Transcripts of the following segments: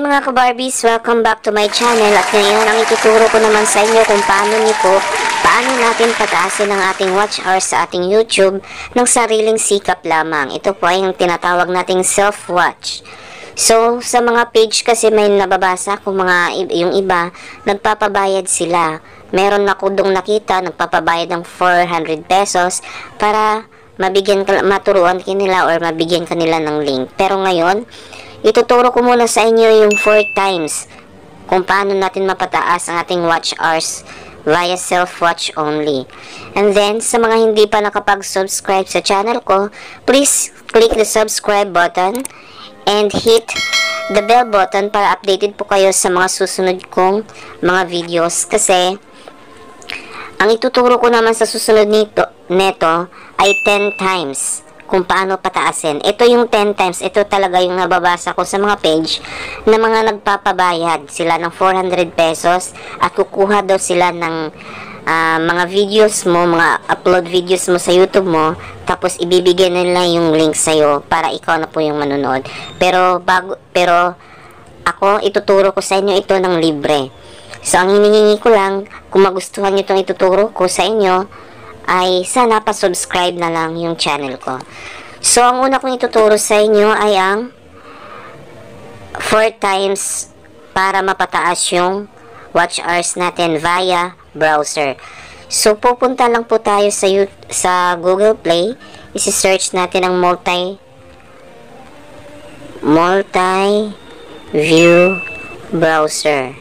Hi mga kabarbies, welcome back to my channel. At ngayon ang ituturo ko naman sa inyo kung paano natin pataasin ang ating watch hours sa ating YouTube ng sariling sikap lamang. Ito po ay ang tinatawag nating self-watch. So sa mga page kasi may nababasa kung yung iba nagpapabayad sila. Meron ako dong nakita nagpapabayad ng 400 pesos para maturuan kanila or mabigyan kanila ng link. Pero ngayon, ituturo ko muna sa inyo yung 4 times kung paano natin mapataas ang ating watch hours via self-watch only. And then, sa mga hindi pa nakapag-subscribe sa channel ko, please click the subscribe button and hit the bell button para updated po kayo sa mga susunod kong mga videos. Kasi, ang ituturo ko naman sa susunod neto ay 10 times. Kung paano pataasin. Ito yung 10 times. Ito talaga yung nababasa ko sa mga page na mga nagpapabayad sila ng 400 pesos at kukuha daw sila ng mga videos mo, mga upload videos mo sa YouTube mo, tapos ibibigay nila yung link sa'yo para ikaw na po yung manonood. Pero ako, ituturo ko sa inyo ito ng libre. So, ang hinihingi ko lang, kung magustuhan nyo itong ituturo ko sa inyo, ay sana pa-subscribe na lang yung channel ko. So, ang una kong ituturo sa inyo ay ang 4 times para mapataas yung watch hours natin via browser. So, pupunta lang po tayo sa Google Play. I-search natin ang Multi View Browser.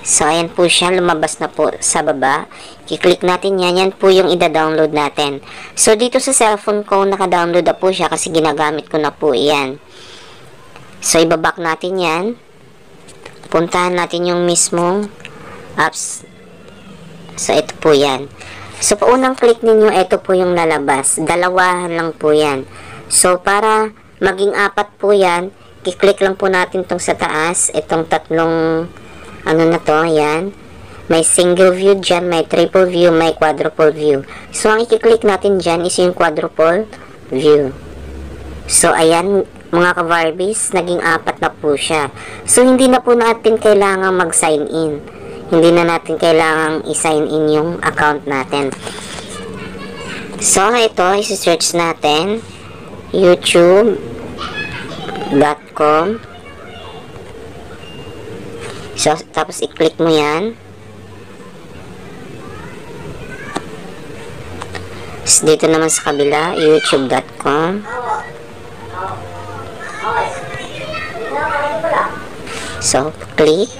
So, ayan po siya. Lumabas na po sa baba. I-click natin yan. Yan po yung ida-download natin. So, dito sa cellphone ko, naka-download na po siya kasi ginagamit ko na po yan. So, ibaback natin yan. Puntahan natin yung mismong apps. So, ito po yan. So, paunang click ninyo, ito po yung lalabas. 2 lang po yan. So, para maging 4 po yan, i-click lang po natin itong sa taas. Itong 3... ano na to, ayan. May single view dyan, may triple view, may quadruple view. So, ang i-click natin dyan is yung quadruple view. So, ayan, mga ka-Varbis, naging 4 na po siya. So, hindi na po natin kailangan mag-sign in. Hindi na natin kailangan i-sign in yung account natin. So, ito, isi-search natin. YouTube.com. So, tapos i-click mo yan. So, dito naman sa kabila, youtube.com. So, click.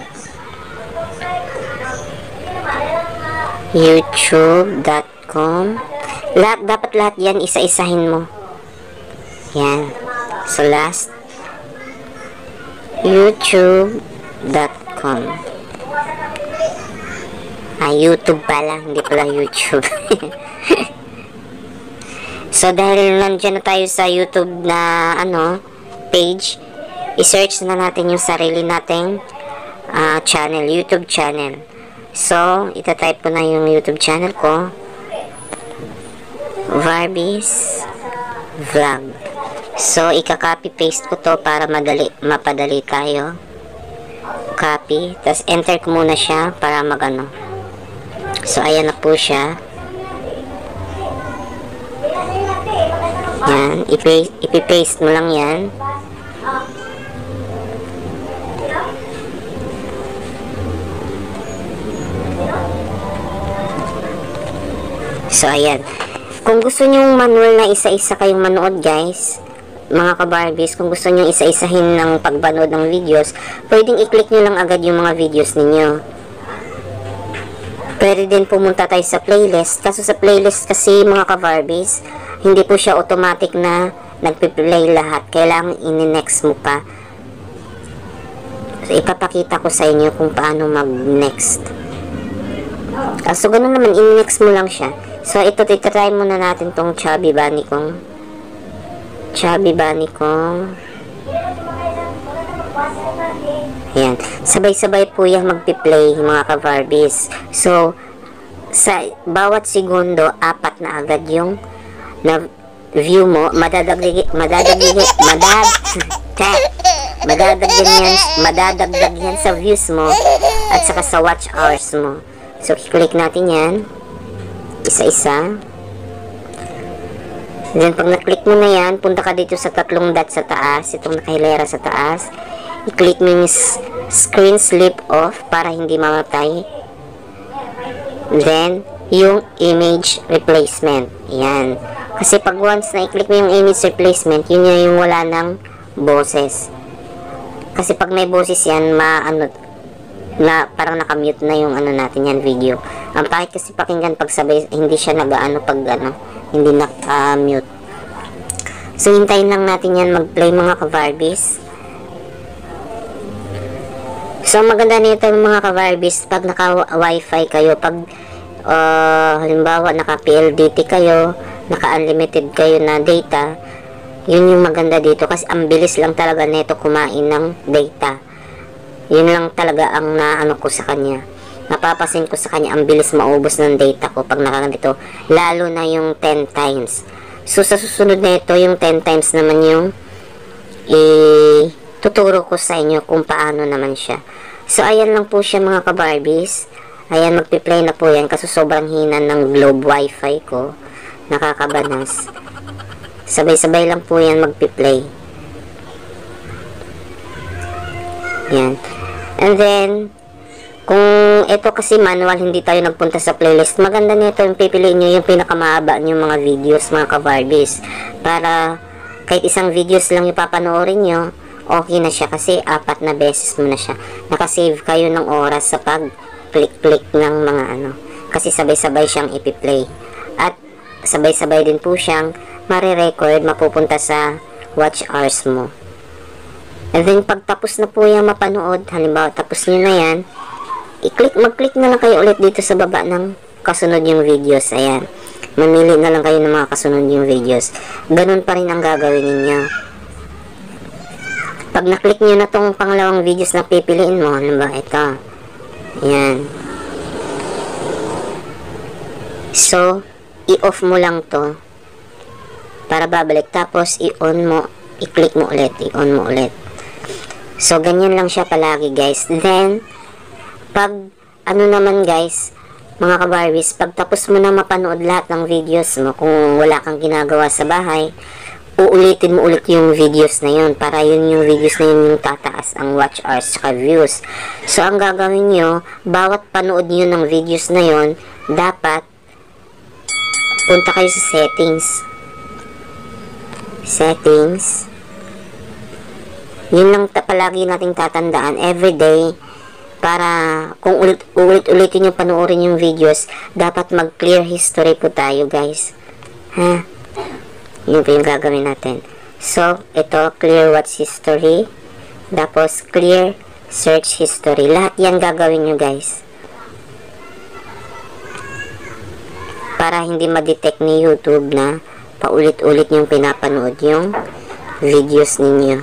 youtube.com. Dapat lahat yan, isa-isahin mo. Yan. So, last. youtube.com. YouTube pala, hindi pala YouTube. So, dahil nandiyan na tayo sa YouTube na page, i-search na natin yung sarili nating channel, YouTube channel. So, itatype ko na yung YouTube channel ko, Vibes Vlog. So, ika-copy paste ko to para mapadali tayo. Copy, tapos enter ko muna siya para magano. So, ayan na po siya. Yan, ipipaste mo lang yan. So, ayan. Kung gusto nyong manual na isa-isa kayong manood, guys, mga ka-Barbies, kung gusto nyo isa-isahin ng pagpanood ng videos, pwedeng i-click nyo lang agad yung mga videos ninyo. Pwede din pumunta tayo sa playlist. Kaso sa playlist kasi, mga ka-Barbies, hindi po siya automatic na nagpiplay lahat. Kailangan i-next mo pa. So, ipapakita ko sa inyo kung paano mag-next. So, ganun naman, i-next mo lang siya. So, ito, titry muna natin tong Chubby Bunny kong yan, sabay-sabay po yung magpiplay, mga ka-Varbis. So, sa bawat segundo, 4 na agad yung na view mo, madadagdag madadagdag yan sa views mo at saka sa watch hours mo. So click natin yan isa-isa. Then pag na-click mo na yan, punta ka dito sa tatlong dot sa taas, itong nakahilera sa taas, i-click mo yung screen sleep off para hindi mamatay. Then yung image replacement, yan. Kasi pag once na i-click mo yung image replacement, yun yung wala ng boses. Kasi pag may boses yan, parang nakamute na yung ano natin yan, video. Ang pangit kasi pakinggan pag sabay, hindi siya nag-ano pag ano, hindi nakamute. So, hintayin lang natin yan mag-play mga ka-Vibes. So, maganda nito mga ka-Vibes, pag naka-wifi kayo, pag halimbawa naka-PLDT kayo, naka-unlimited kayo na data, yun yung maganda dito kasi ang bilis lang talaga nito kumain ng data. Yun lang talaga ang naano ko sa kanya. Napapasin ko sa kanya, ang bilis maubos ng data ko pag nakanito, lalo na yung 10 times. So sa susunod na ito, yung 10 times naman yung tuturo ko sa inyo kung paano naman siya. So ayan lang po siya mga ka-Barbies. Ayan, magpi-play na po yan kasi sobrang hina ng globe wifi ko. Nakakabanas. Sabay-sabay lang po yan magpi-play. Yan. And then, kung ito kasi manual, hindi tayo nagpunta sa playlist. Maganda nito yung pipiliin nyo yung pinakamahaba nyo mga videos, mga ka-Barbies. Para kahit isang videos lang yung papanoorin nyo, okay na siya kasi apat na beses mo na siya. Nakasave kayo ng oras sa pag-click-click ng mga ano. Kasi sabay-sabay siyang ipi-play. At sabay-sabay din po siyang mare-record, mapupunta sa watch hours mo. And then, pag tapos na po yung mapanood, halimbawa, tapos nyo na yan, mag-click na lang kayo ulit dito sa baba ng kasunod yung videos. Ayan. Mamili na lang kayo ng mga kasunod yung videos. Ganun pa rin ang gagawin ninyo. Pag na-click nyo na tong pangalawang videos na pipiliin mo, halimbawa, ito. Ayan. So, i-off mo lang to para babalik, tapos i-on mo, i-click mo ulit, i-on mo ulit. So ganyan lang siya palagi guys. Then pag ano naman guys mga ka-Barbies, pag tapos mo na mapanood lahat ng videos mo, kung wala kang ginagawa sa bahay, uulitin mo ulit yung videos na yun para yun yung videos na yun yung tataas ang watch hours at views. So ang gagawin nyo, bawat panood nyo ng videos na yun, dapat punta kayo sa settings. Yun lang palagi nating tatandaan everyday, para kung ulit-ulitin yung panoorin yung videos, dapat mag-clear history po tayo guys, ha? Yun po yung gagawin natin. So ito, clear watch history, tapos clear search history. Lahat yan gagawin nyo guys para hindi ma-detect ni YouTube na paulit-ulit yung pinapanood yung videos ninyo.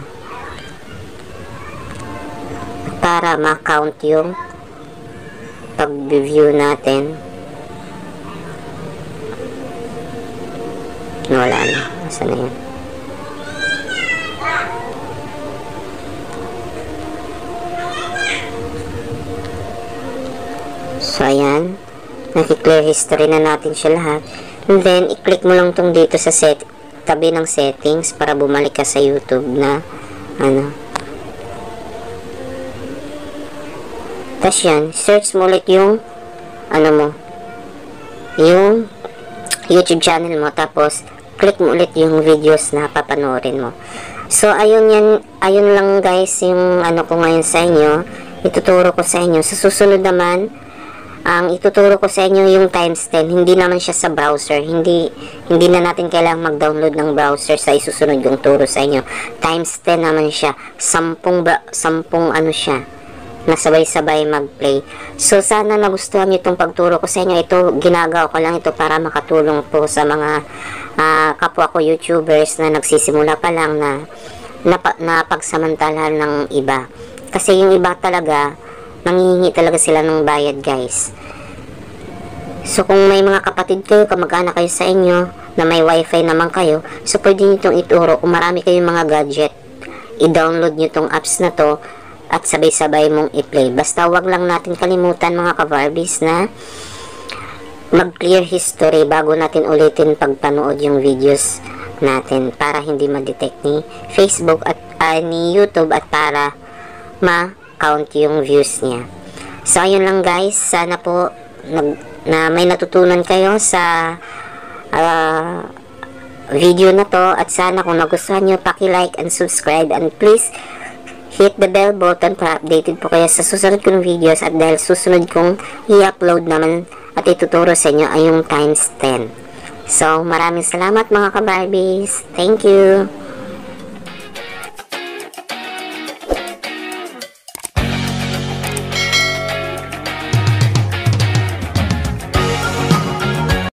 Para ma-count yung pag-view natin. Wala na. Asan na yun? So, ayan. Naki-clear history na natin siya lahat. And then, i-click mo lang itong dito sa tabi ng settings para bumalik ka sa YouTube na ano. Tapos yan, search mo ulit yung ano mo, yung YouTube channel mo, tapos click mo ulit yung videos na papanoorin mo. So, ayun yan, ayun lang guys yung ano ko ngayon sa inyo. Ituturo ko sa inyo. Sa susunod naman, ang ituturo ko sa inyo yung times 10, hindi naman siya sa browser. Hindi na natin kailangang mag-download ng browser sa isusunod yung turo sa inyo. Times 10 naman siya. 10 ano siya. Nasabay-sabay mag-play. So sana nagustuhan niyo itong pagturo ko sa inyo. Ito ginagawa ko lang ito para makatulong po sa mga kapwa ko YouTubers na nagsisimula pa lang na pagsamantalahan ng iba. Kasi yung iba talaga nanghihingi talaga sila ng bayad guys. So kung may mga kapatid kayo, kamag-anak kayo sa inyo na may wifi naman kayo, so pwede nyo itong ituro kung marami kayong mga gadget i-download nyo tong apps na to at sabay-sabay mong i-play. Basta wag lang natin kalimutan mga ka-Vibes na mag-clear history bago natin ulitin pagpanood yung videos natin para hindi ma-detect ni Facebook at ni YouTube at para ma-count yung views niya. So ayun lang guys, sana po na may natutunan kayo sa video na to, at sana kung nagustuhan nyo paki-like and subscribe, and please hit the bell button para updated po kayo sa susunod kong videos, at dahil susunod kong i-upload naman at ituturo sa inyo ay yung times 10. So maraming salamat mga ka-Vibes, thank you.